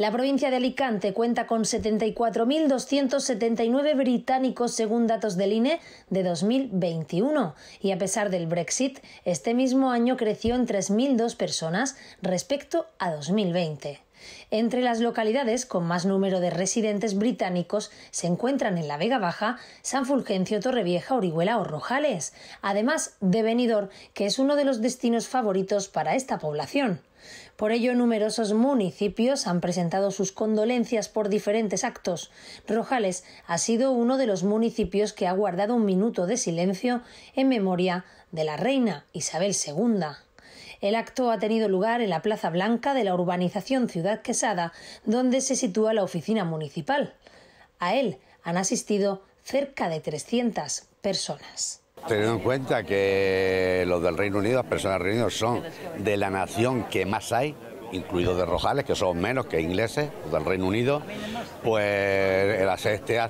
La provincia de Alicante cuenta con 74.279 británicos según datos del INE de 2021 y a pesar del Brexit, este mismo año creció en 3.002 personas respecto a 2020. Entre las localidades con más número de residentes británicos se encuentran en la Vega Baja, San Fulgencio, Torrevieja, Orihuela o Rojales, además de Benidorm, que es uno de los destinos favoritos para esta población. Por ello, numerosos municipios han presentado sus condolencias por diferentes actos. Rojales ha sido uno de los municipios que ha guardado un minuto de silencio en memoria de la reina Isabel II. El acto ha tenido lugar en la Plaza Blanca de la urbanización Ciudad Quesada, donde se sitúa la oficina municipal. A él han asistido cerca de 300 personas. Teniendo en cuenta que los del Reino Unido, las personas del Reino Unido son de la nación que más hay, incluidos de Rojales, que son menos que ingleses del Reino Unido, pues el hacer este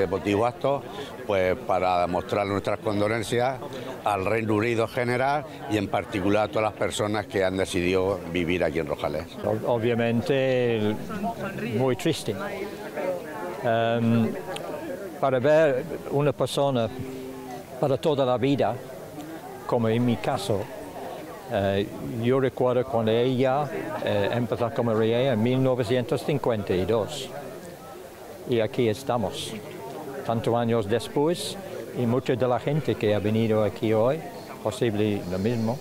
emotivo acto, pues para demostrar nuestras condolencias al Reino Unido en general y en particular a todas las personas que han decidido vivir aquí en Rojales. Obviamente muy triste. Para ver una persona para toda la vida, como en mi caso, yo recuerdo cuando ella empezó como reina en 1952 y aquí estamos, tantos años después, y mucha de la gente que ha venido aquí hoy, posible lo mismo,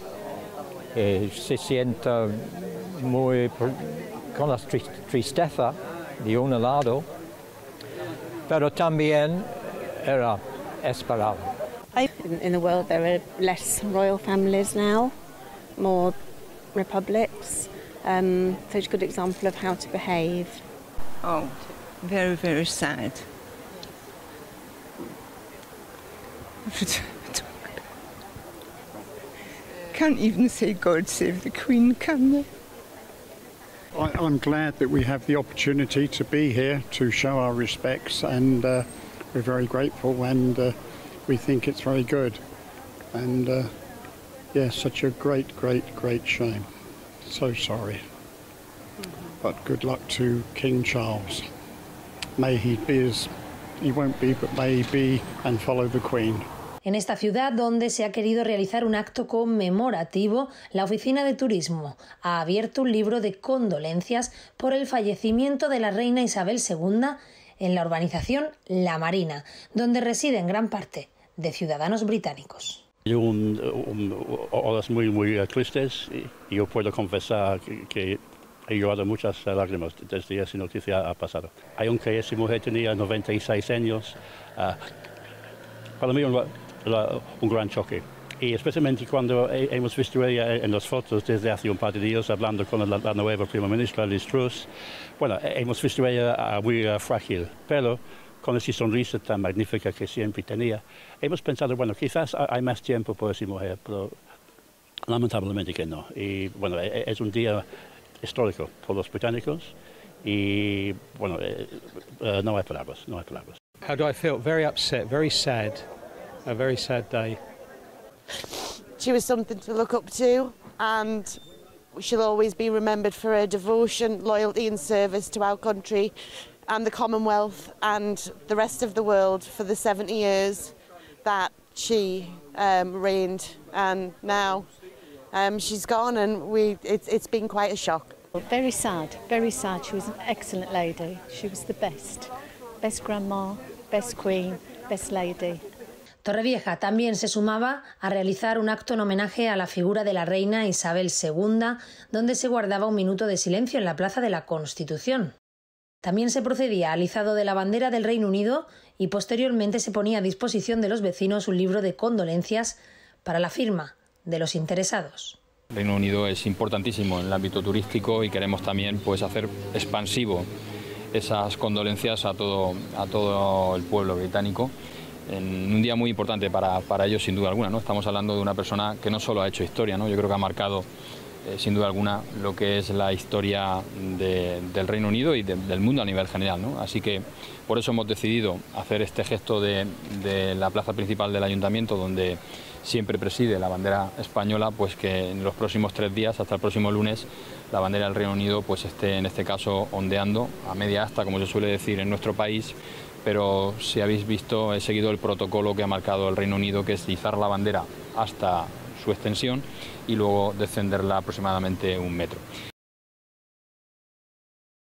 se sienta muy con la tristeza de un lado, pero también era esperado. In the world there are less royal families now. More republics, so it's a good example of how to behave. Oh, very, very sad. Can't even say God save the Queen, can they? I'm glad that we have the opportunity to be here to show our respects, and we're very grateful, and we think it's very good. And. Yes, such a great shame. So sorry. But good luck to King Charles. May he be as he won't be, but may he be and follow the Queen. En esta ciudad, donde se ha querido realizar un acto conmemorativo, la Oficina de Turismo ha abierto un libro de condolencias por el fallecimiento de la reina Isabel II en la urbanización La Marina, donde residen gran parte de ciudadanos británicos. Horas muy tristes. Yo puedo confesar que he llorado muchas lágrimas desde esa noticia ha pasado. Aunque esa mujer tenía 96 años, para mí un gran choque. Y especialmente cuando hemos visto ella en las fotos desde hace un par de días hablando con la nueva Primera Ministra, Liz Truss. Bueno, hemos visto ella muy frágil, pero con esa sonrisa tan magnífica que siempre tenía, hemos pensado, bueno, quizás hay más tiempo por esa mujer, pero lamentablemente que no. Y bueno, es un día histórico por los británicos y bueno, no hay palabras, no hay palabras. How do I feel? Very upset, very sad, a very sad day. She was something to look up to and she'll always be remembered for her devotion, loyalty and service to our country and the Commonwealth and the rest of the world for the 70 years that she reigned, and now she's gone and it's been quite a shock. Very sad, she was an excellent lady, she was the best grandma, best queen, best lady. Torrevieja también se sumaba a realizar un acto en homenaje a la figura de la reina Isabel II, donde se guardaba un minuto de silencio en la Plaza de la Constitución. También se procedía al izado de la bandera del Reino Unido y posteriormente se ponía a disposición de los vecinos un libro de condolencias para la firma de los interesados. El Reino Unido es importantísimo en el ámbito turístico y queremos también pues, hacer expansivo esas condolencias a todo el pueblo británico en un día muy importante para ellos sin duda alguna, ¿no? Estamos hablando de una persona que no solo ha hecho historia, ¿no? Yo creo que ha marcado sin duda alguna lo que es la historia del Reino Unido y del mundo a nivel general, ¿no? Así que por eso hemos decidido hacer este gesto de la plaza principal del ayuntamiento, donde siempre preside la bandera española, pues que en los próximos 3 días, hasta el próximo lunes, la bandera del Reino Unido pues esté en este caso ondeando a media asta, como se suele decir en nuestro país, pero si habéis visto, he seguido el protocolo que ha marcado el Reino Unido, que es izar la bandera hasta su extensión y luego descenderla aproximadamente 1 metro.